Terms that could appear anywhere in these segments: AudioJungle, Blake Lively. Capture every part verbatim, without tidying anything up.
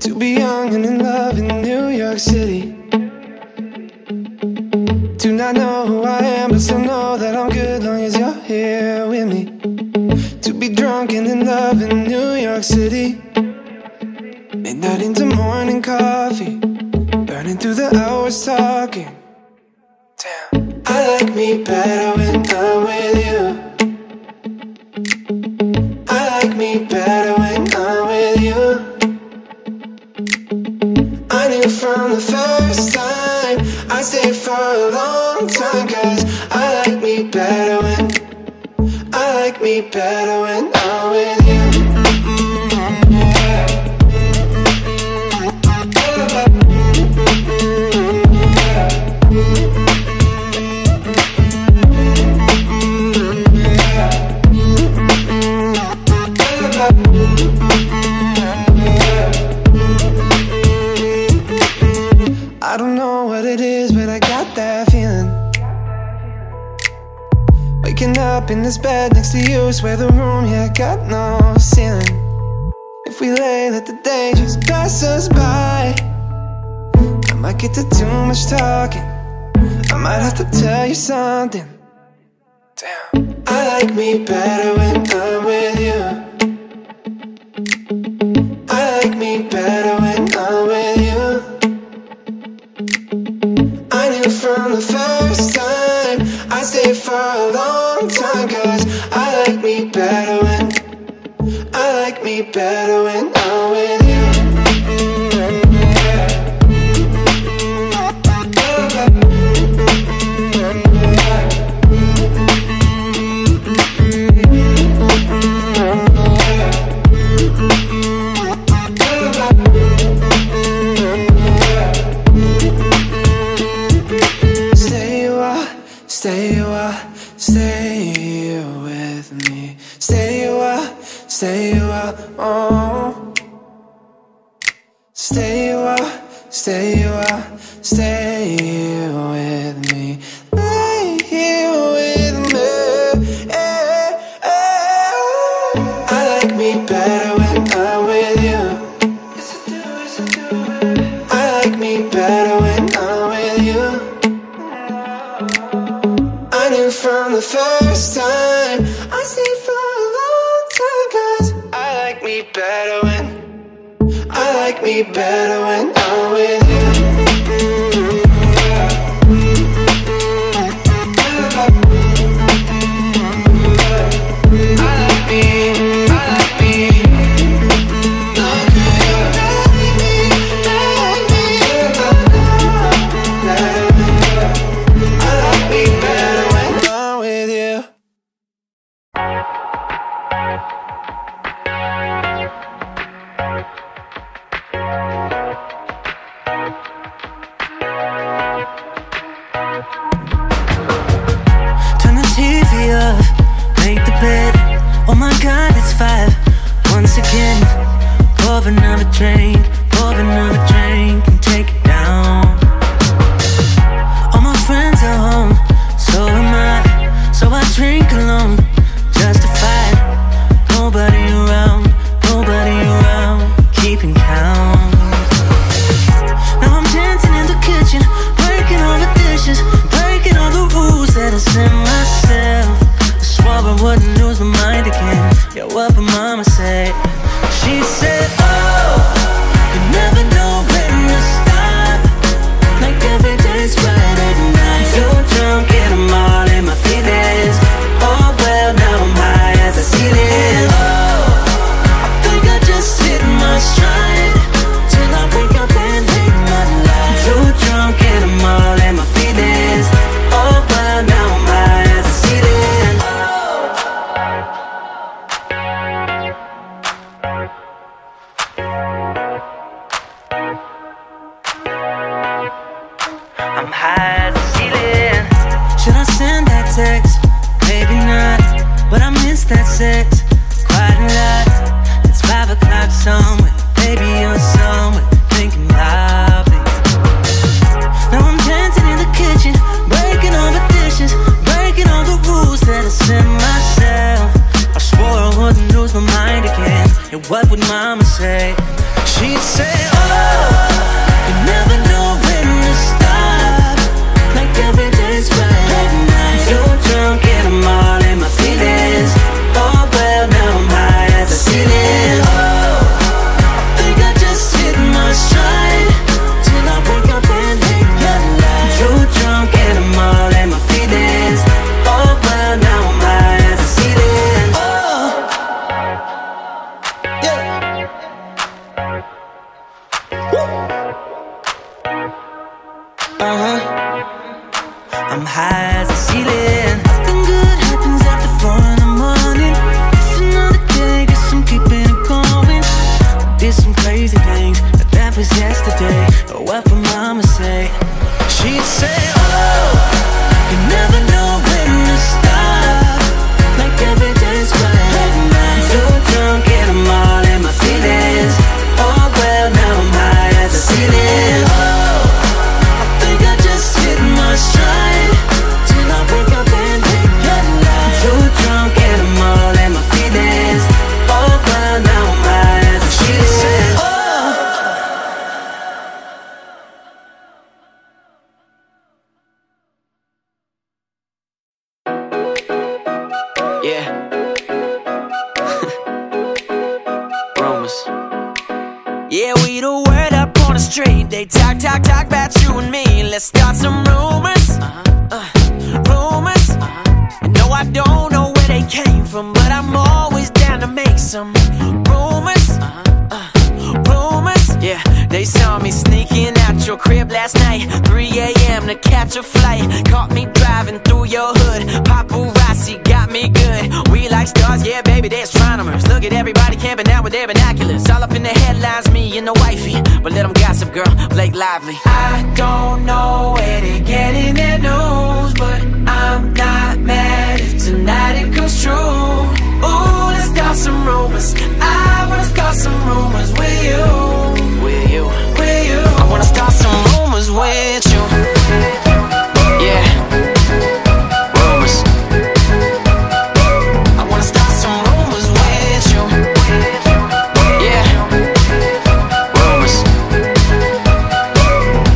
To be young and in love in New York City, to not know who I am but still know that I'm good long as you're here with me. To be drunk and in love in New York City, midnight into morning coffee, burning through the hours talking. Damn, I like me better when I'm with you. I like me better when I'm with you. I knew from the first time I'd stay for a long time, cause I like me better when, I like me better when I'm with you. I don't know what it is, but I got that feeling. Waking up in this bed next to you, swear the room, yeah, got no ceiling. If we lay, let the day just pass us by. I might get to too much talking, I might have to tell you something. Damn, I like me better when I'm with you. I like me better when I'm with you. From the first time I stayed for a long time, cause I like me better when, I like me better when I'm with you. Stay a while, stay with me. Stay a while, stay a while, oh. Stay a while, stay a while, stay with me. Lay here with me, eh, eh. I like me better when I'm with you. I like me better when I'm with you. From the first time I stayed for a long time, cause I like me better when, I like me better when I'm with you. Breaking all the rules what mama say. She'd say, oh, you never know when to stop, like every day's right at night. Too drunk and I'm all in my feelings. Oh well, now I'm high as a ceiling. Oh, I think I just hit my stride, till I wake up and hate my life. Too drunk and I'm all in my feelings. Oh well, now I'm high as a ceiling. Oh, yeah. Uh-huh. I'm high as a ceiling. Nothing good happens after four in the morning. It's another day, guess I'm keeping it going. I did some crazy things, but that was yesterday. But what would mama say? She'd say, oh, you never know when to stop, like every day's right at night. So drunk and I'm all in my feelings. Oh well, now I'm high as a ceiling. They talk, talk, talk about you and me. Let's start some rumors, uh-huh. uh, rumors. Uh-huh. No, I don't know where they came from, but I'm always down to make some rumors, uh-huh. uh, rumors. Yeah, they saw me sneaking out your crib last night, three A M to catch a flight. Caught me driving through your hood, paparazzi got me good. We like stars, yeah, baby, they're astronomers. Look at everybody camping out with their binoculars. All up in the headlines, me and the wifey. But let them gossip, girl, Blake Lively. I don't know where they're getting their news, but I'm not mad if tonight it comes true. Ooh, let's start some rumors. I wanna start some rumors with you. With you, with you. I wanna start some rumors with you. Yeah, rumors. I wanna start some rumors with you. Yeah, rumors.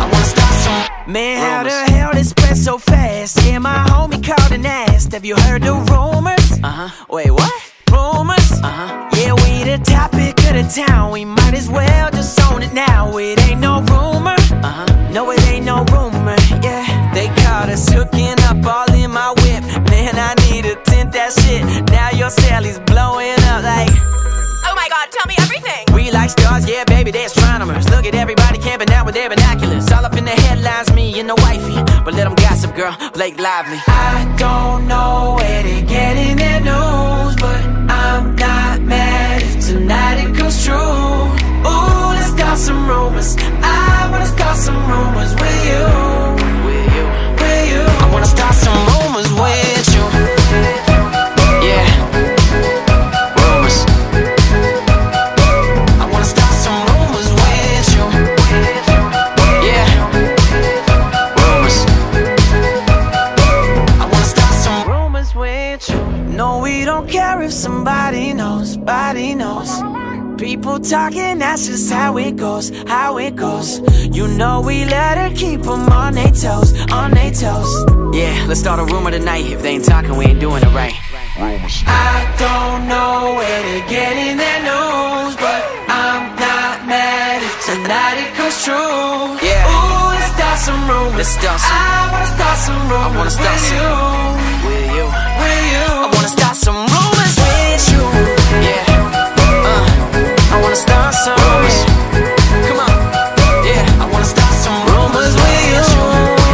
I wanna start some. Man, how the hell this spread so fast? Yeah, my homie called and asked, have you heard the rumors? Uh-huh. Wait, what? Rumors? Uh-huh. Yeah, we the topic of the town. We might as well just own it now. It ain't no rumor. Uh-huh. No, it ain't no rumor. Yeah. They caught us hooking up all in my whip. Man, I need to tint that shit. Now your Sally's blowing up like, oh my god, tell me everything. We like stars, yeah, baby, they're astronomers. Look at everybody camping out with their binoculars. All up in the headlines, me and the wifey. But let them gossip, girl, Blake Lively. I don't know where they're getting their news, but I'm not mad if tonight it comes true. Ooh, let's start some rumors. I wanna start some rumors with you. With you, with you. I wanna start some rumors with you. Yeah, rumors. People talking, that's just how it goes, how it goes. You know we let her keep them on they toes, on they toes. Yeah, let's start a rumor tonight. If they ain't talking, we ain't doing it right. I don't know where they're getting their news, but I'm not mad if tonight it comes true. Yeah. Ooh, let's start some rumors. Let's start some. I wanna start some rumors. I wanna start with some. You. With you. With you. I wanna start some rumors with you. Yeah. I wanna start some rumors. Come on, yeah. I wanna start some rumors with you,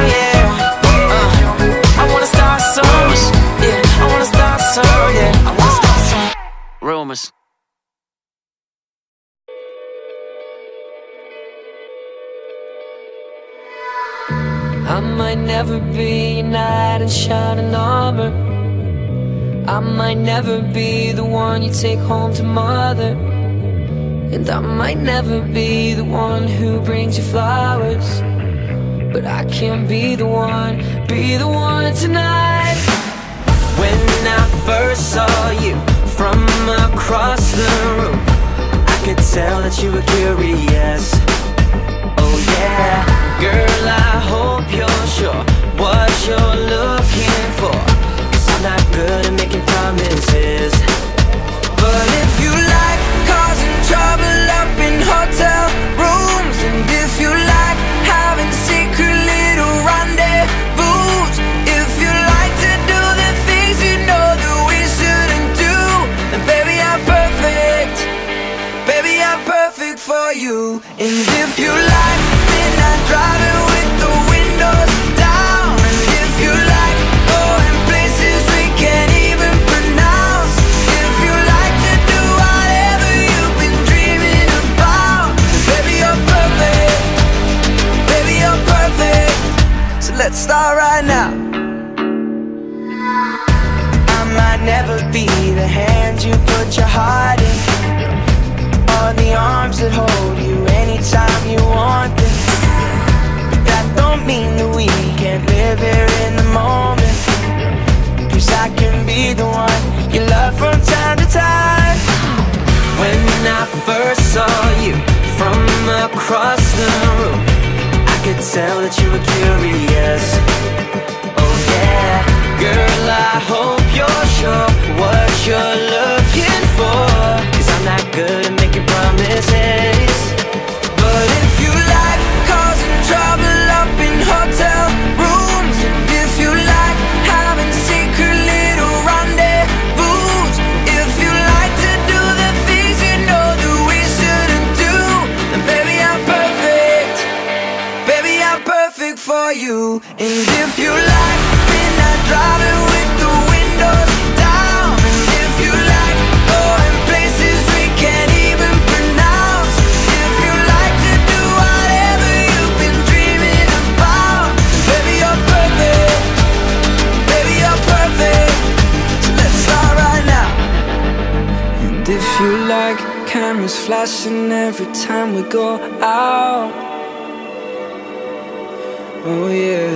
yeah. Uh, I wanna start some rumors, yeah. I wanna start some, yeah. I wanna start some rumors. I might never be a knight in shining armor. I might never be the one you take home to mother. And I might never be the one who brings you flowers, but I can be the one, be the one tonight. When I first saw you from across the room, I tell that you were curious. Oh yeah, girl, I hope you're sure what you're looking for, 'cause I'm not good at making promises. But if you like causing trouble up in hotel rooms, and if you like having secret little rendezvous, if you like to do the things you know that we shouldn't do, then baby, I'm perfect. Baby, I'm perfect for you. And if you like, then I drive it with the windows down. And if you like, going places we can't even pronounce. If you like to do whatever you've been dreaming about, baby, you're perfect. Baby, you're perfect. So let's start right now. I might never be the hand you put your heart in, or the arms that hold you anytime you want them. That don't mean that we can't live here in the moment, 'cause I can be the one you love from time to time. When I first saw you from across the room, I could tell that you were curious. Oh yeah, girl, I hope you're sure what you're looking for, 'cause I'm not good at making promises. But if you like causing trouble up in hotel rooms, and if you like having secret little rendezvous, if you like to do the things you know that we shouldn't do, then baby, I'm perfect. Baby, I'm perfect for you. And if you like, then I drive it with the windows down. And if you like going places we can't even pronounce, if you like to do whatever you've been dreaming about, baby, you're perfect. Baby, you're perfect. So let's start right now. And if you like cameras flashing every time we go out, oh yeah.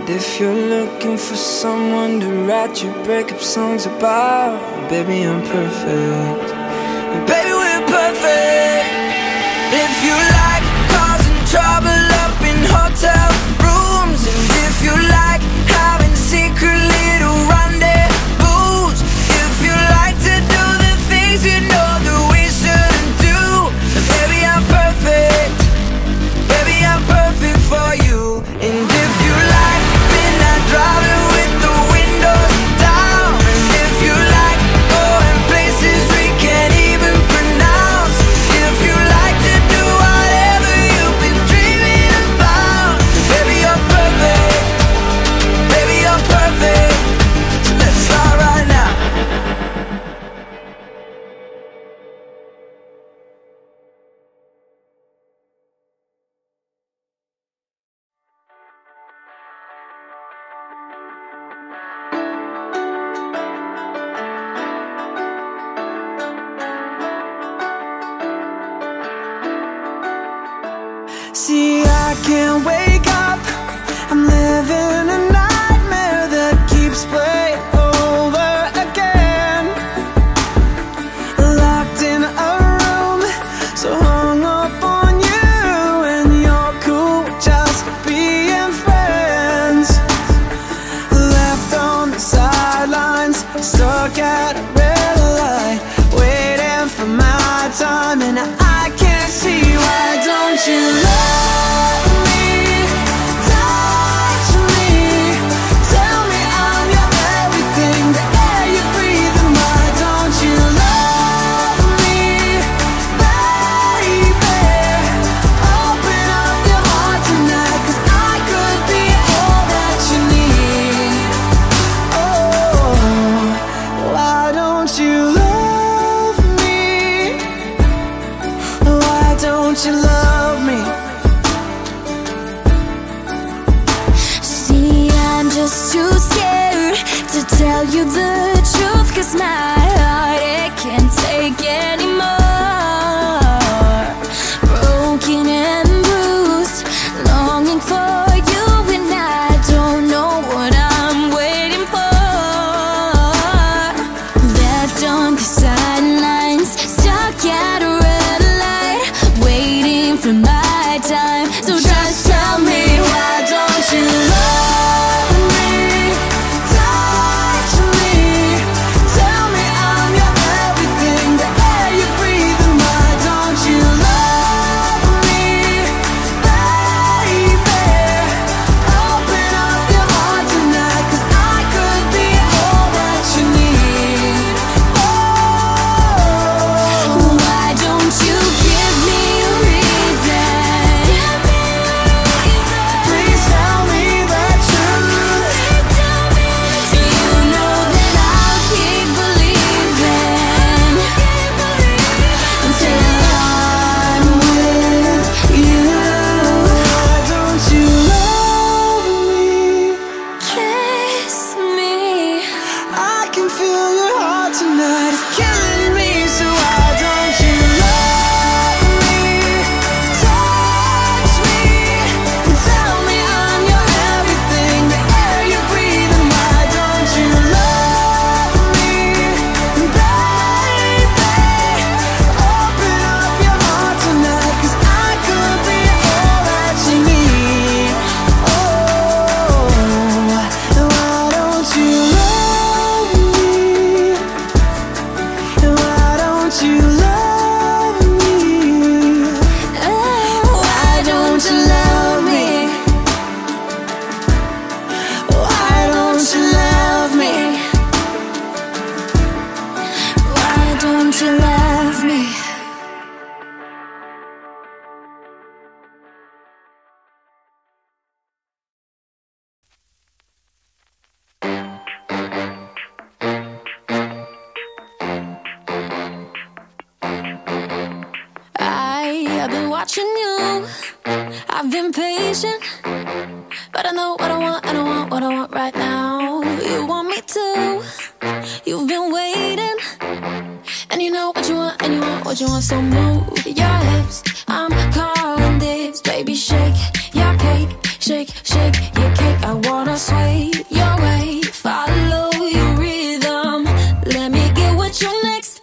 And if you're looking for someone to write your breakup songs about, baby, I'm perfect. Baby, we're perfect. If you like causing trouble up in hotel rooms, and if you like having secret little rendezvous, if you like to do the things you know that we shouldn't do, then baby, I'm perfect. Baby, I'm perfect for you. And if you like, then I drive it with the windows down. And if you like, going places we can't even pronounce. If you like to do whatever you've been dreaming about, baby, you're perfect. Baby, you're perfect. So let's start right now. See, I can't wake up, I'm living a nightmare that keeps playing over again. Locked in a room, so hung up on you and you're cool just being friends. Left on the sidelines, stuck at a red light, waiting for my time, and I can't see why don't you love. Yeah. I've been watching you, I've been patient, but I know what I want, and I want what I want right now. You want me to, you've been waiting, and you know what you want, and you want what you want. So move your hips, I'm calling this. Baby, shake your cake, shake, shake your cake. I wanna sway your way, follow your rhythm, let me get what you next.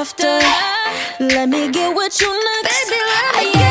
After, let me get what you next, baby.